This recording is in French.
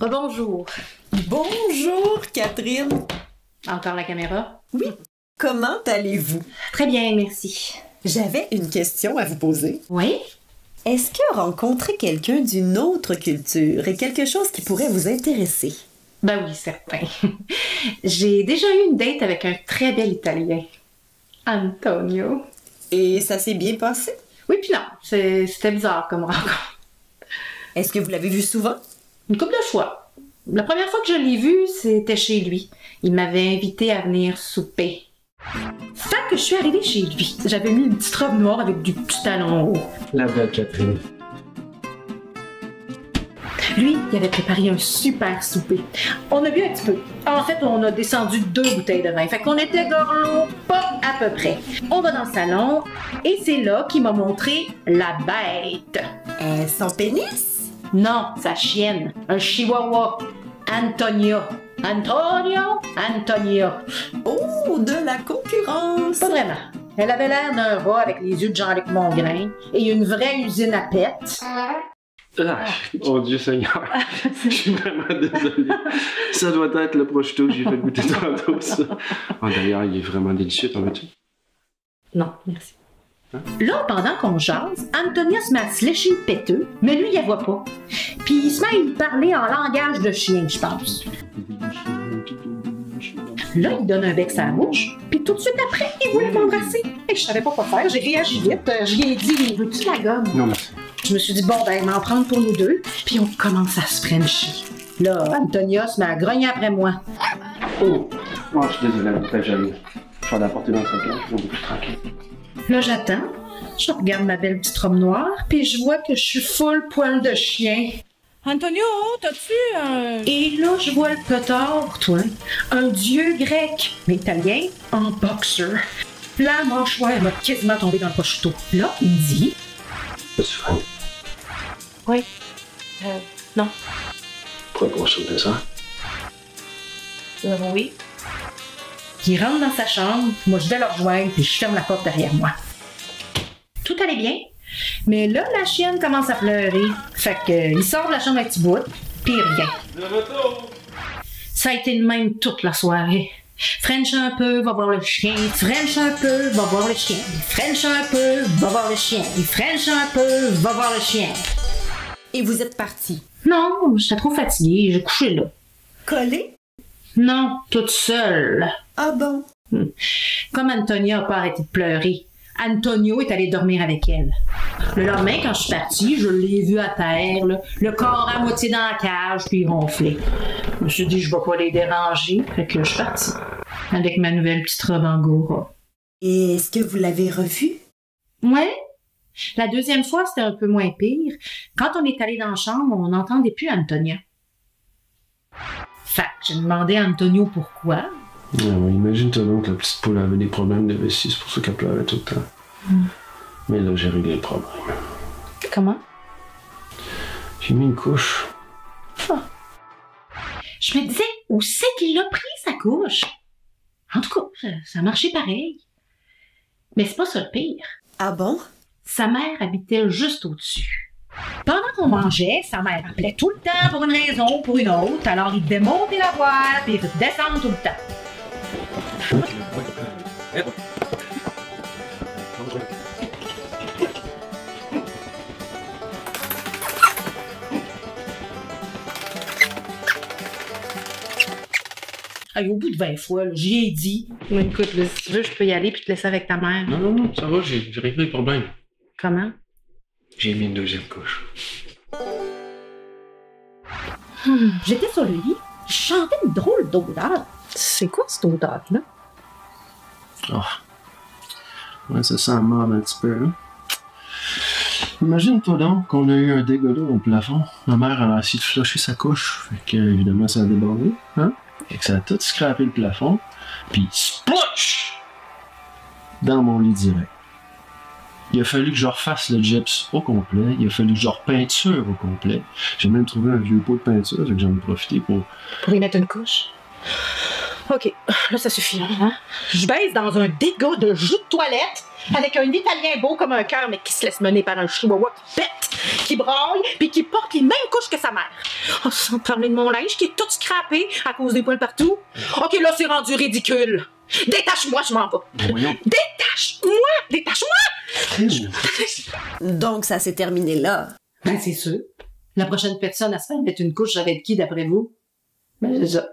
Rebonjour. Bonjour, Catherine. Encore la caméra? Oui. Comment allez-vous? Très bien, merci. J'avais une question à vous poser. Oui? Est-ce que rencontrer quelqu'un d'une autre culture est quelque chose qui pourrait vous intéresser? Ben oui, certain. J'ai déjà eu une date avec un très bel Italien, Antonio. Et ça s'est bien passé? Oui, puis non. C'était bizarre comme rencontre. Est-ce que vous l'avez vu souvent? Une couple de fois. La première fois que je l'ai vu, c'était chez lui. Il m'avait invité à venir souper. Fait que je suis arrivée chez lui. J'avais mis une petite robe noire avec du petit talon haut. La belle Catherine. Lui, il avait préparé un super souper. On a bu un petit peu. En fait, on a descendu 2 bouteilles de vin. Fait qu'on était gorlots, pas à peu près. On va dans le salon et c'est là qu'il m'a montré la bête. Son pénis? Non, sa chienne, un chihuahua, Antonia. Antonia. Oh, de la concurrence! Pas vraiment. Elle avait l'air d'un rat avec les yeux de Jean-Luc Mongrain et une vraie usine à pète. Ah, oh Dieu Seigneur, je suis vraiment désolée. Ça doit être le prosciutto que j'ai fait goûter tantôt, ça. Oh, d'ailleurs, il est vraiment délicieux, t'en veux-tu? Non, merci. Là, pendant qu'on jase, Antonia se met à se lécher le péteux, mais lui, il la voit pas. Puis il se met à lui parler en langage de chien, je pense. Là, il donne un bec à la bouche, puis tout de suite après, il voulait m'embrasser. Et je savais pas quoi faire, j'ai réagi vite, je lui ai dit « Veux-tu de la gomme? » Non, merci. Je me suis dit « Bon, ben, m'en prendre pour nous deux. » Puis on commence à se frencher. Là, Antonia se met à grogner après moi. Oh, oh je suis désolée, j'allais faire la portée dans sa cage, je suis plus tranquille. Là, j'attends, je regarde ma belle petite robe noire, puis je vois que je suis full poil de chien. Antonio, t'as-tu un... Et là, je vois le potard, toi, un dieu grec, mais italien, en boxeur. La mâchoire m'a quasiment tombé dans le prosciutto. Là, il me dit... As-tu faim? Oui. Non. Pourquoi qu'on se faisait ça? Oui. Il rentre dans sa chambre, moi je vais le rejoindre puis je ferme la porte derrière moi. Tout allait bien, mais là la chienne commence à pleurer. Fait qu'il sort de la chambre un petit bout, puis rien. De retour! Ça a été le même toute la soirée. French un peu, va voir le chien. French un peu, va voir le chien. French un peu, va voir le chien. French un peu, va voir le chien. Et vous êtes parti? Non, j'étais trop fatiguée, j'ai couché là. Collé? Non, toute seule. Ah bon? Comme Antonia n'a pas arrêté de pleurer, Antonio est allé dormir avec elle. Le lendemain, quand je suis partie, je l'ai vu à terre, là, le corps à moitié dans la cage, puis il ronflait. Je me suis dit, je vais pas les déranger, fait que je suis partie. Avec ma nouvelle petite robe angora. Et est-ce que vous l'avez revue? Ouais. La deuxième fois, c'était un peu moins pire. Quand on est allé dans la chambre, on n'entendait plus Antonia. Fait que j'ai demandé à Antonio pourquoi. Ah oui, imagine-toi donc que la petite poule avait des problèmes de vessie, c'est pour ça qu'elle pleurait tout le temps. Mais là, j'ai réglé le problème. Comment? J'ai mis une couche. Oh. Je me disais, où c'est qu'il a pris sa couche? En tout cas, ça marchait pareil. Mais c'est pas ça le pire. Ah bon? Sa mère habitait juste au-dessus. Pendant qu'on mangeait, sa mère appelait tout le temps pour une raison ou pour une autre, alors il démontait la boîte et il descendait tout le temps. Hey, au bout de 20 fois, j'y ai dit. Mais écoute, là, si tu veux, je peux y aller puis te laisser avec ta mère. Non, non, non, ça va, j'ai réglé le problème. Comment? J'ai mis une deuxième couche. J'étais sur le lit, je chantais une drôle d'odeur. C'est quoi cette odeur-là? Oh. Ouais, ça sent mort un petit peu, hein? Imagine-toi donc qu'on a eu un dégât d'eau au plafond. Ma mère, elle a essayé de flusher sa couche. Fait que, évidemment, ça a débordé, hein? Fait que ça a tout scrapé le plafond. Puis, splouch! Dans mon lit direct. Il a fallu que je refasse le gyps au complet, il a fallu que je repeinture au complet. J'ai même trouvé un vieux pot de peinture, donc j'en ai profité pour... Pour y mettre une couche? OK, là ça suffit, hein? Je baisse dans un dégât de jus de toilette avec un Italien beau comme un cœur, mais qui se laisse mener par un chihuahua qui pète, qui braille, puis qui porte les mêmes couches que sa mère. Oh, sans parler de mon linge qui est tout scrappé à cause des poils partout. OK, là, c'est rendu ridicule. Détache-moi, je m'en vais. Voyons. Détache-moi! Détache-moi! Donc, ça s'est terminé là. Ben, c'est sûr. La prochaine personne à se faire mettre une couche, ça va être qui, d'après vous? Ben, c'est ça.